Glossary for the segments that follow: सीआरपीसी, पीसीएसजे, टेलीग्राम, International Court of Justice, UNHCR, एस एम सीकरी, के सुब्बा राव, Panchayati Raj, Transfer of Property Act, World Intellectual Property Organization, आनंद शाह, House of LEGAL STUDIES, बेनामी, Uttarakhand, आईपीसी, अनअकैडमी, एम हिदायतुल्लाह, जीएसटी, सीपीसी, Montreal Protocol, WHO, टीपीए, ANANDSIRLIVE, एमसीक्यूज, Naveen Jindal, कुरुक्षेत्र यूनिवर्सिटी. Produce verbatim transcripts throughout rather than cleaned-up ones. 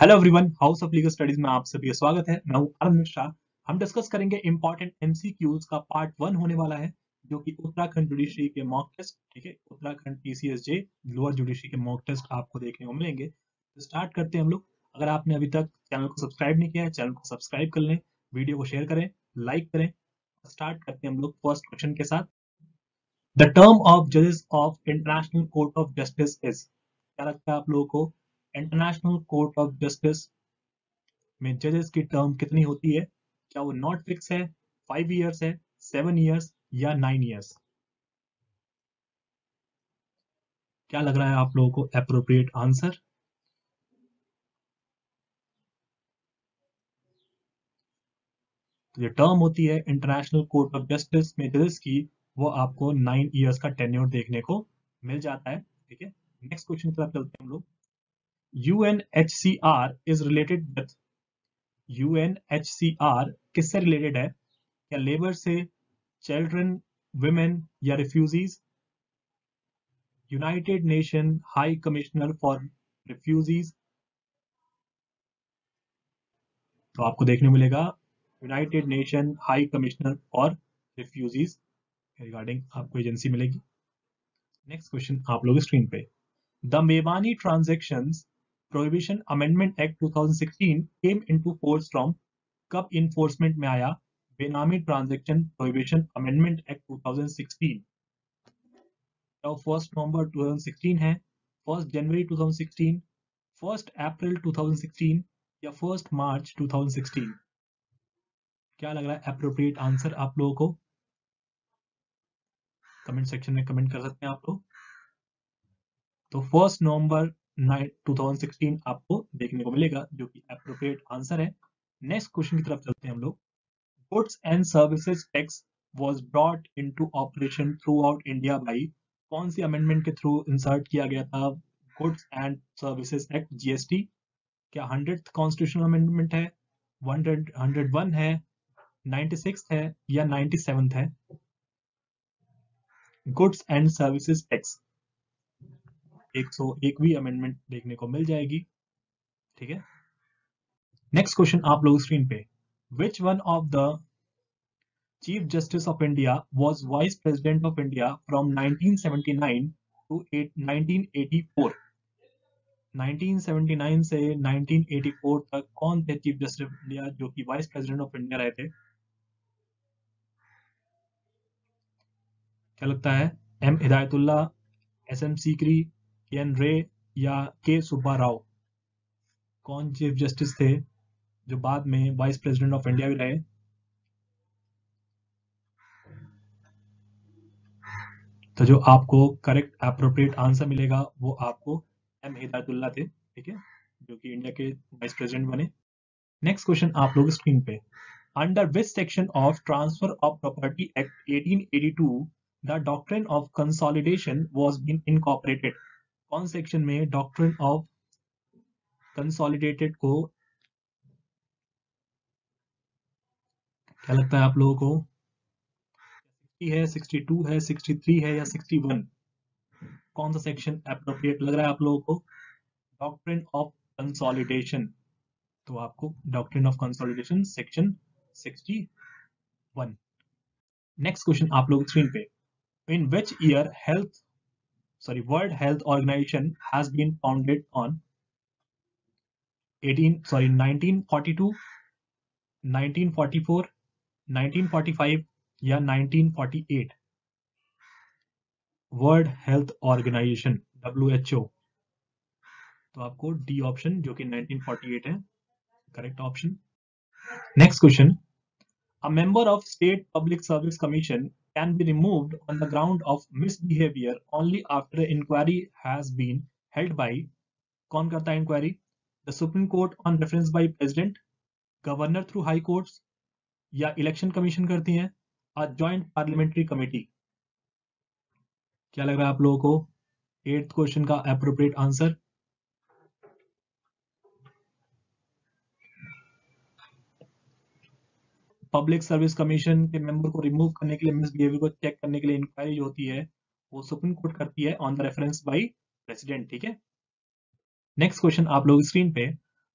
Hello everyone, house of legal studies में आप सभी का स्वागत है। मैं हूं आनंद शाह। हम डिस्कस करेंगे इंपॉर्टेंट एमसीक्यूज का पार्ट वन होने वाला है, जो कि उत्तराखंड जुडिशरी के मॉक टेस्ट, ठीक है, उत्तराखंड पीसीएसजे लोअर जुडिशरी के मॉक टेस्ट आपको देखने को मिलेंगे। तो स्टार्ट करते हैं हम लोग। अगर आपने अभी तक चैनल को सब्सक्राइब नहीं किया है, चैनल को सब्सक्राइब कर लें, वीडियो को शेयर करें, लाइक करें। स्टार्ट करते हैं हम लोग फर्स्ट क्वेश्चन के साथ। द टर्म ऑफ जजेस of international court of justice is, क्या लगता है आप लोगों को इंटरनेशनल कोर्ट ऑफ जस्टिस में जजेस की टर्म कितनी होती है? क्या वो नॉट फिक्स है, फाइव इयर्स है, सेवन इयर्स या नाइन इयर्स? क्या लग रहा है आप लोगों को एप्रोप्रिएट आंसर? तो जो टर्म होती है इंटरनेशनल कोर्ट ऑफ जस्टिस में जजेस की, वो आपको नाइन इयर्स का टेन्योर देखने को मिल जाता है। ठीक है, नेक्स्ट क्वेश्चन की तरफ चलते हैं हम लोग। U N H C R is related with, U N H C R किससे related है? क्या लेबर से, चिल्ड्रन, women या refugees? United nation high commissioner for refugees, तो आपको देखने मिलेगा United nation high commissioner for refugees regarding आपको एजेंसी मिलेगी। नेक्स्ट क्वेश्चन आप लोग स्क्रीन पे। The बेनामी transaction prohibition amendment act दो हज़ार सोलह केम इनटू फोर्स फ्रॉम, कब इन्फोर्समेंट में आया बेनामी ट्रांजैक्शन प्रोहिबिशन अमेंडमेंट एक्ट दो हज़ार सोलह? तो एक नवंबर दो हज़ार सोलह है, एक जनवरी दो हज़ार सोलह, एक अप्रैल दो हज़ार सोलह या एक मार्च दो हज़ार सोलह? क्या लग रहा है एप्रोप्रिएट आंसर आप लोगों को? कमेंट सेक्शन में कमेंट कर सकते हैं आप लोग। तो एक नवंबर दो हज़ार सोलह आपको देखने को मिलेगा, जो कि एप्रोप्रिएट आंसर है। नेक्स्ट क्वेश्चन की तरफ चलते हैं हम लोग। Goods and services tax was brought into operation throughout India by, कौन सी अमेंडमेंट के थ्रू इंसर्ट किया गया था goods and services act जीएसटी? क्या हंड्रेड कॉन्स्टिट्यूशनल अमेंडमेंट है, हंड्रेड हंड्रेड वन है, नाइन्टी सिक्स है या नाइन्टी सेवन है? गुड्स एंड सर्विसेज टैक्स एक सौ एकवीं अमेंडमेंट देखने को मिल जाएगी। ठीक है, नेक्स्ट क्वेश्चन आप लोग स्क्रीन पे। Which one of the chief justice of India was vice president of India from nineteen seventy nine to nineteen eighty four? Nineteen seventy nine से नाइनटीन एटी फोर तक कौन थे चीफ जस्टिस ऑफ इंडिया जो कि vice president of India रहे थे? क्या लगता है एम हिदायतुल्लाह, एस एम सीकरी, N Ray या के सुब्बा राव? कौन चीफ जस्टिस थे जो बाद में वाइस प्रेसिडेंट ऑफ इंडिया भी रहे? तो जो आपको करेक्ट एप्रोप्रिएट आंसर मिलेगा वो आपको एम हिदायतुल्लाह थे, ठीक है, जो कि इंडिया के वाइस प्रेसिडेंट बने। नेक्स्ट क्वेश्चन आप लोग स्क्रीन पे। Under which section of transfer of property act eighteen eighty two the doctrine of consolidation was been incorporated? कौन सेक्शन में डॉक्ट्रिन ऑफ कंसोलिडेटेड को, क्या लगता है आप लोगों को, साठ है, बासठ है, तिरसठ है या इकसठ? कौन सा सेक्शन एप्रोप्रिएट लग रहा है आप लोगों को? डॉक्ट्रिन ऑफ कंसोलिडेशन, तो आपको डॉक्ट्रिन ऑफ कंसोलिडेशन सेक्शन इकसठ। नेक्स्ट क्वेश्चन आप लोग स्क्रीन पे। In which year health Sorry, World Health Organization has been founded on? eighteen sorry nineteen forty-two, nineteen forty-four, nineteen forty-five या nineteen forty-eight? World Health Organization W H O, तो आपको D option जो कि nineteen forty-eight है correct option. Next question. A member of State Public Service Commission can be removed on the ground of misbehavior only after inquiry has been held by, कौन करता है inquiry? The Supreme Court on reference by President, Governor through High Courts या Election Commission करती है, a Joint Parliamentary Committee? क्या लग रहा है आप लोगों को एट्थ क्वेश्चन का appropriate answer? Public service commission के मेंबर को रिमूव करने के लिए, मिसबिहेवियर को चेक करने के लिए इंक्वायरी जो होती है वो सुप्रीम कोर्ट करती है on the reference by president, ठीक है। नेक्स्ट क्वेश्चन आप लोग स्क्रीन पे।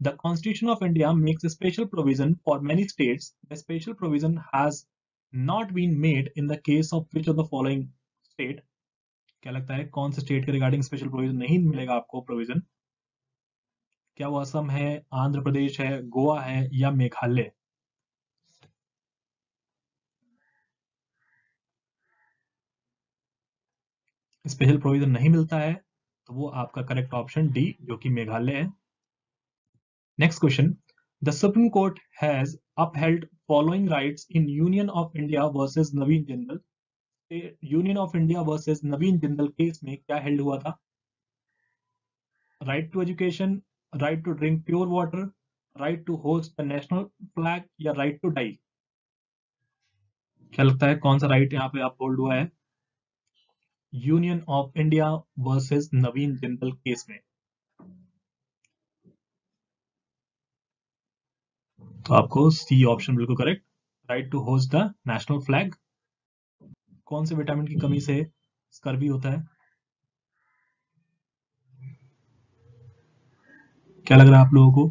The Constitution of India makes a special provision for many states. The special provision has not been made in the case of which of the following state? क्या लगता है कौन से स्टेट के regarding special provision नहीं मिलेगा आपको provision? क्या वो असम है, आंध्र प्रदेश है, गोवा है या मेघालय? स्पेशल प्रोविजन नहीं मिलता है तो वो आपका करेक्ट ऑप्शन डी जो कि मेघालय है। Next question, the supreme court has upheld following rights in Union of India versus Naveen Jindal. Union of India versus Naveen Jindal case में क्या हेल्ड हुआ था? Right to education, right to drink pure water, right to host the national flag या right to die? क्या लगता है कौन सा राइट right यहाँ पे आप होल्ड हुआ है union of India versus Naveen Jindal case में? तो आपको सी ऑप्शन बिल्कुल correct, right to host the national flag. कौन से विटामिन की कमी से स्कर्वी होता है? क्या लग रहा है आप लोगों को?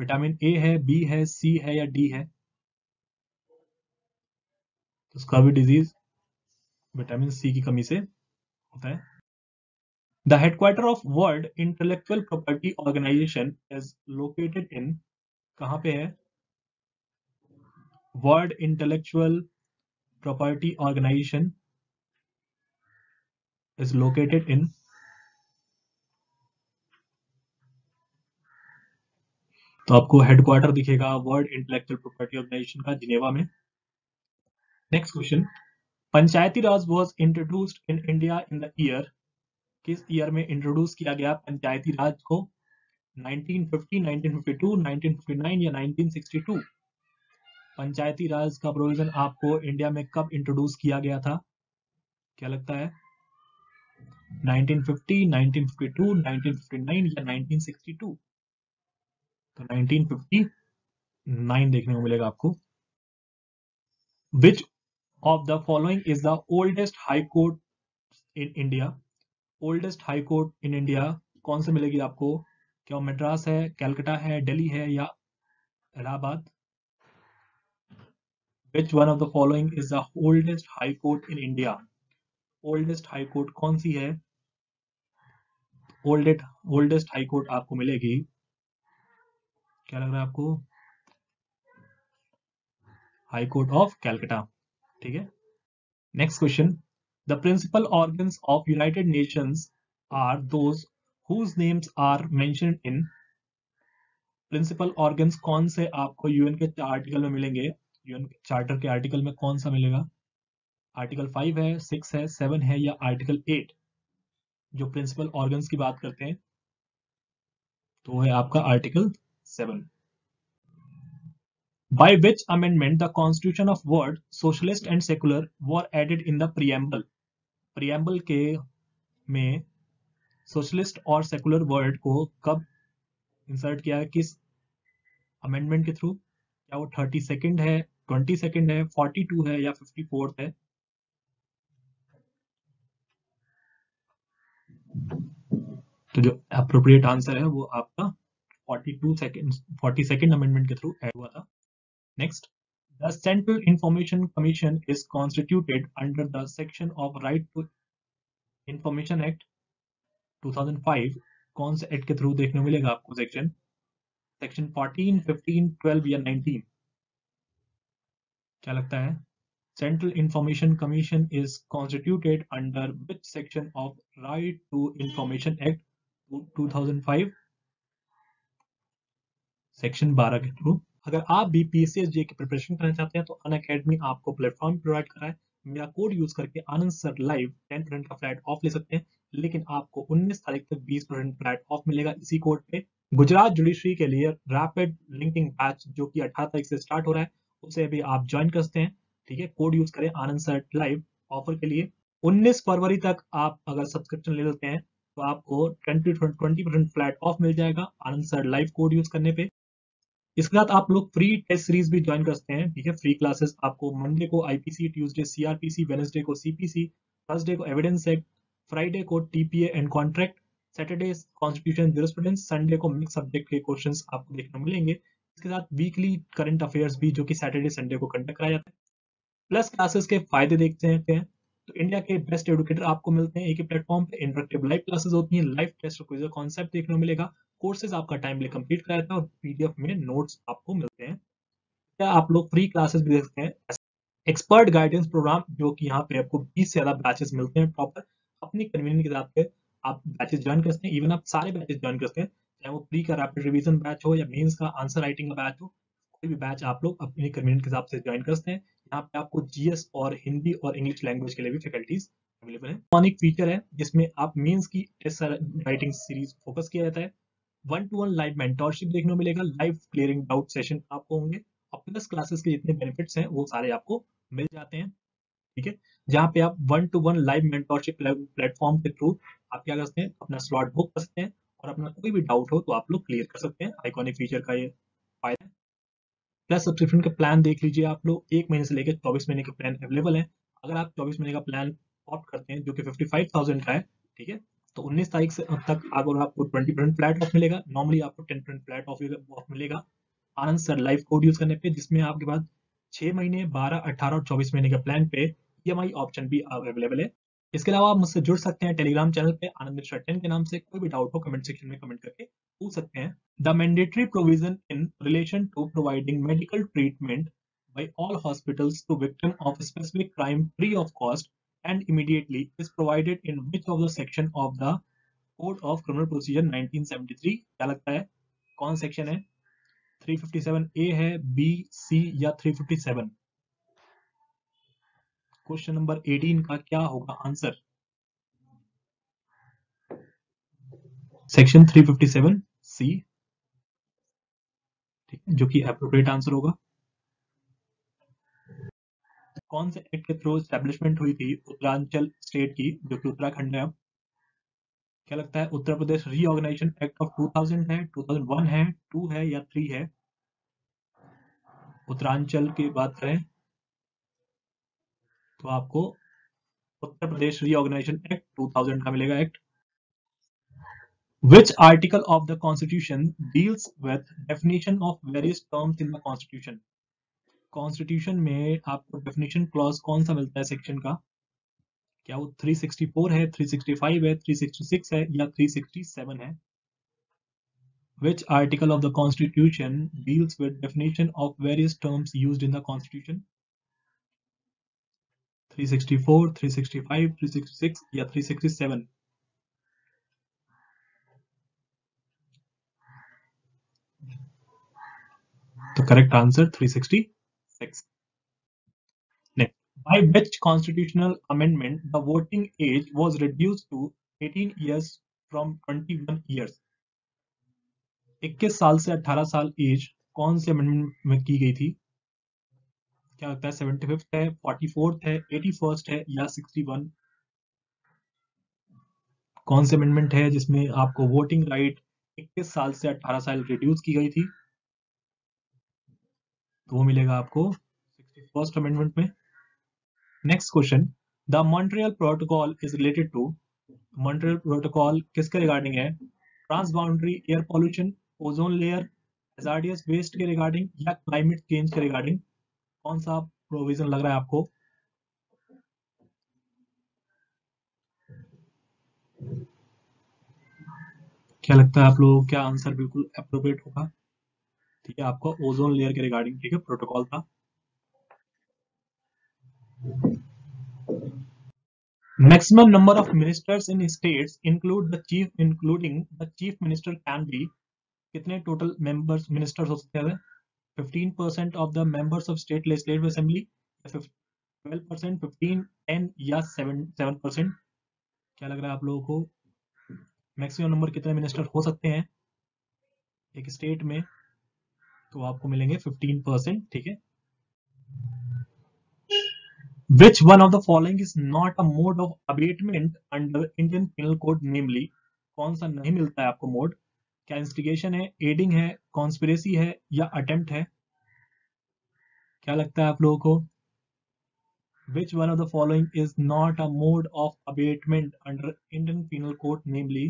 विटामिन ए है, बी है, सी है या डी है? तो स्कर्वी डिजीज विटामिन सी की कमी से होता है। The headquarter of world intellectual property organization is located in, कहां पे है world intellectual property organization is located in? तो आपको हेडक्वार्टर दिखेगा वर्ल्ड इंटेलेक्चुअल प्रॉपर्टी ऑर्गेनाइजेशन का जिनेवा में। Next question, Panchayati Raj was introduced in India in the year, किस year में इंट्रोड्यूस किया गया पंचायती राज को? Nineteen fifty, nineteen fifty two, nineteen fifty nine या nineteen sixty two? Panchayati raj का प्रोविजन आपको इंडिया में कब इंट्रोड्यूस किया गया था? क्या लगता है nineteen fifty, nineteen fifty two, nineteen fifty nine या नाइनटीन सिक्सटी टू? तो नाइनटीन फिफ्टी नाइन देखने को मिलेगा आपको। Which of the following is the oldest high court in India? Oldest high court in India कौन से मिलेगी आपको? क्या मद्रास है, कैलकाटा है, दिल्ली है या Allahabad? Which one of the following is the oldest high court in India? Oldest high court कौन सी है? Oldest oldest high court आपको मिलेगी, क्या लग रहा है आपको? High Court of Calcutta, ठीक है। Next question, the principal organs of United Nations are those whose names are mentioned in. Principal organs कौन से आपको यूएन के आर्टिकल में मिलेंगे? यूएन चार्टर के आर्टिकल में कौन सा मिलेगा? आर्टिकल फाइव है, सिक्स है, सेवन है या आर्टिकल एट? जो प्रिंसिपल ऑर्गन्स की बात करते हैं तो है आपका article seven. By which amendment the constitution of world socialist and secular were added in the preamble? Preamble के में सोशलिस्ट और सेकुलर वर्ड को कब इंसर्ट किया है, किस अमेंडमेंट के थ्रू? क्या वो थर्टी सेकेंड है, ट्वेंटी सेकेंड है, फोर्टी टू है या फिफ्टी फोर्थ है? तो जो अप्रोप्रिएट आंसर है वो आपका forty two second forty second amendment के थ्रू ऐड हुआ था। Next, the central information commission is constituted under the section of right to information act two thousand five, कौन से एक्ट के थ्रू देखने मिलेगा आपको section? Section fourteen, fifteen, twelve या नाइनटीन? क्या लगता है central information commission is constituted under which section of right to information act two thousand five? Section बारह के थ्रू। अगर आप भी पीसीएसजे की प्रिपरेशन करना चाहते हैं तो अनअकैडमी आपको प्लेटफॉर्म प्रोवाइड करा है। मेरा कोड यूज करके Anand sir live ten percent का फ्लैट ऑफ ले सकते हैं, लेकिन आपको उन्नीस तारीख तक बीस परसेंट फ्लैट ऑफ मिलेगा इसी कोड पे। गुजरात जुडिशरी के लिए रैपिड लिंकिंग बैच जो कि अठारह तारीख से स्टार्ट हो रहा है उसे भी आप ज्वाइन कर सकते हैं, ठीक है। कोड यूज करें आनंद सर लाइव ऑफर के लिए। उन्नीस फरवरी तक आप अगर सब्सक्रिप्शन ले लेते हैं तो आपको बीस परसेंट फ्लैट ऑफ मिल जाएगा Anand sir live code use करने पे। इसके साथ आप लोग फ्री टेस्ट सीरीज भी ज्वाइन कर सकते हैं, ठीक है। फ्री क्लासेस आपको मंडे को आईपीसी, ट्यूजडे सीआरपीसी, वेडनेसडे को सीपीसी, थर्सडे को एविडेंस एक्ट, फ्राइडे को टीपीए and contract, Saturday constitution jurisprudence, Sunday को मिक्स सब्जेक्ट के क्वेश्चंस आपको देखने मिलेंगे। इसके साथ वीकली करंट अफेयर्स भी जो कि सैटरडे संडे को कंडक्ट कराया जाता है। प्लस क्लासेस के फायदे देखते हैं तो इंडिया के बेस्ट एडुकेटर आपको मिलते हैं एक ही प्लेटफॉर्म पे। इंटरेक्टिव लाइव क्लासेस होती हैं, लाइव टेस्ट और क्विज़ कॉन्सेप्ट देखने को मिलेगा, कोर्सेज आपका टाइमली कंप्लीट कराया जाता है और पीडीएफ में नोट्स आपको मिलते हैं। क्या आप लोग फ्री क्लासेस भी देखते हैं, एक्सपर्ट गाइडेंस प्रोग्राम जो कि यहाँ पे आपको बीस से ज्यादा बैचेस मिलते हैं प्रॉपर, अपनी कन्वीनियंस के हिसाब से आप बैचेस ज्वाइन करते हैं। इवन आप सारे बैचेस ज्वाइन करते हैं, चाहे वो प्री का रैपिड रिवीजन बैच हो या मेंस का आंसर राइटिंग का बैच हो, कोई भी बैच आप लोग अपनी कन्वीनियंस के हिसाब से ज्वाइन करते हैं। यहाँ पे आपको जीएस और हिंदी और इंग्लिश लैंग्वेज के लिए भी फैकल्टीज अवेलेबल है। यूनिक फीचर है जिसमें आप मेंस की एसआर राइटिंग सीरीज फोकस किया जाता है, one to one live mentorship देखने को मिलेगा, लाइव क्लियरिंग डाउट सेशन आपको होंगे और प्लस क्लासेस के जितने बेनिफिट्स हैं वो सारे आपको मिल जाते हैं। ठीक है, जहाँ पे आप one to one live mentorship platform के थ्रू आप क्या करते हैं, अपना स्लॉट बुक कर सकते हैं और अपना कोई भी डाउट हो तो आप लोग क्लियर कर सकते हैं। आइकॉनिक फीचर का ये फायदा है। प्लस सब्सक्रिप्शन के प्लान देख लीजिए, आप लोग एक महीने से लेकर चौबीस महीने के प्लान अवेलेबल है। अगर आप चौबीस महीने का प्लान ऑप्ट करते हैं जो कि फिफ्टी फाइव थाउजेंड का है, ठीक है, तो उन्नीस तारीख से तक अगर आपको ट्वेंटी परसेंट फ्लैट ऑफ मिलेगा, नॉर्मली आपको टेन परसेंट फ्लैट ऑफ मिलेगा आनंदसर लाइव कोड यूज करने पे, जिसमें आपके पास छह महीने, बारह, अठारह और चौबीस महीने के प्लान पे ईएमआई ऑप्शन भी अवेलेबल है। इसके अलावा आप मुझसे जुड़ सकते हैं टेलीग्राम चैनल पे आनंद के नाम से, कोई भी डाउट हो कमेंट सेक्शन में कमेंट करके पूछ सकते हैं। The mandatory provision in relation to providing medical treatment by all hospitals to victim of specific crime free of cost and immediately is provided in which of the section of the code of criminal procedure nineteen seventy three? क्या लगता है कौन section है, three fifty seven ए है, B, C या three fifty seven? Question number अठारह का क्या होगा answer? Section three fifty seven C, ठीक है, जो कि एप्रोप्रिएट आंसर होगा। कौन से एक्ट के थ्रू एस्टैब्लिशमेंट हुई थी उत्तरांचल स्टेट की जो कि उत्तराखंड है? क्या लगता है, Uttar Pradesh reorganisation act of two thousand है, टू थाउजेंड वन है, टू है या थ्री है? उत्तरांचल की बात करें तो आपको Uttar Pradesh reorganisation act two thousand का मिलेगा act. Which article of the constitution deals with definition of various terms in the constitution? Constitution में आपको डेफिनेशन क्लॉज कौन सा मिलता है सेक्शन का? क्या वो थ्री सिक्सटी फोर है, थ्री सिक्सटी फाइव है, थ्री सिक्सटी सिक्स है या थ्री सिक्सटी सेवन है? Which article of the Constitution deals with definition of various terms used in the Constitution? Three sixty four, three sixty five, three sixty six या three sixty seven? The correct answer three sixty six. By which constitutional amendment the voting age was reduced to eighteen years from twenty-one years? इक्कीस साल से अठारह साल as कौन से amendment में की गई थी? क्या लगता है, सेवेंटी फिफ्थ है, फोर्टी फोर्थ है, एटी फर्स्ट है या सिक्सटी वन? कौन से अमेंडमेंट है जिसमें आपको वोटिंग राइट इक्कीस साल से अठारह साल रिड्यूस की गई थी? तो वो मिलेगा आपको सिक्सटी फर्स्ट अमेंडमेंट में। Next question, the Montreal protocol is related to? Montreal protocol किसके रिगार्डिंग है? Transboundary air pollution, ozone layer, hazardous waste के रिगार्डिंग या क्लाइमेट चेंज के रिगार्डिंग? कौन सा प्रोविजन लग रहा है आपको? क्या लगता है आप लोगों को क्या आंसर बिल्कुल एप्रोप्रिएट होगा? ठीक है, आपका ओजोन लेयर के रिगार्डिंग, ठीक है, प्रोटोकॉल था। Maximum number of ministers in states include the chief, including the chief minister can be? कितने total members ministers हो सकते हैं? fifteen percent of the members of state legislative assembly, twelve percent, fifteen, ten या seven percent? क्या लग रहा है आप लोगों को maximum number कितने minister हो सकते हैं एक state में? तो आपको मिलेंगे fifteen percent, ठीक है। Which one of the following is not a mode of abatement under Indian Penal Code, namely? कौन सा नहीं मिलता है आपको मोड? क्या इंस्टिगेशन है, एडिंग है, कॉन्स्पिरेसी है या अटेम्प्ट है? क्या लगता है आप लोगों को which one of the following is not a mode of abetment under Indian penal code, namely?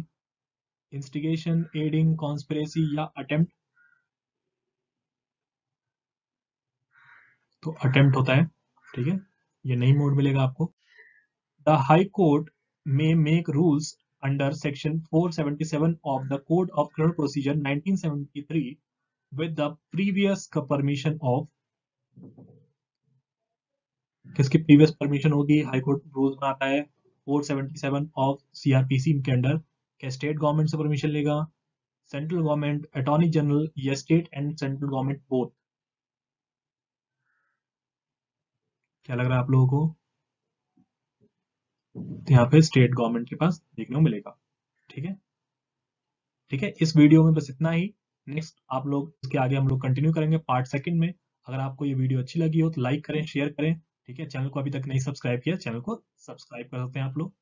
Instigation, aiding, conspiracy या अटेम्प्ट। तो अटेम्प्ट होता है, ठीक है, ये नई मोड मिलेगा आपको। The high court may make rules under section four seventy seven of the code of criminal procedure nineteen seventy three with the previous permission of, किसकी previous permission होगी? हाई कोर्ट रूल्स में आता है four seventy seven of सीआरपीसी के under. क्या state government से permission लेगा? Central government, attorney general या state and central government both. क्या लग रहा है आप लोगों को? तो यहाँ पे स्टेट गवर्नमेंट के पास देखने को मिलेगा, ठीक है। ठीक है, इस वीडियो में बस इतना ही। नेक्स्ट आप लोग इसके आगे हम लोग कंटिन्यू करेंगे पार्ट सेकंड में। अगर आपको ये वीडियो अच्छी लगी हो तो लाइक करें, शेयर करें, ठीक है। चैनल को अभी तक नहीं सब्सक्राइब किया, चैनल को सब्सक्राइब कर सकते हैं आप लोग।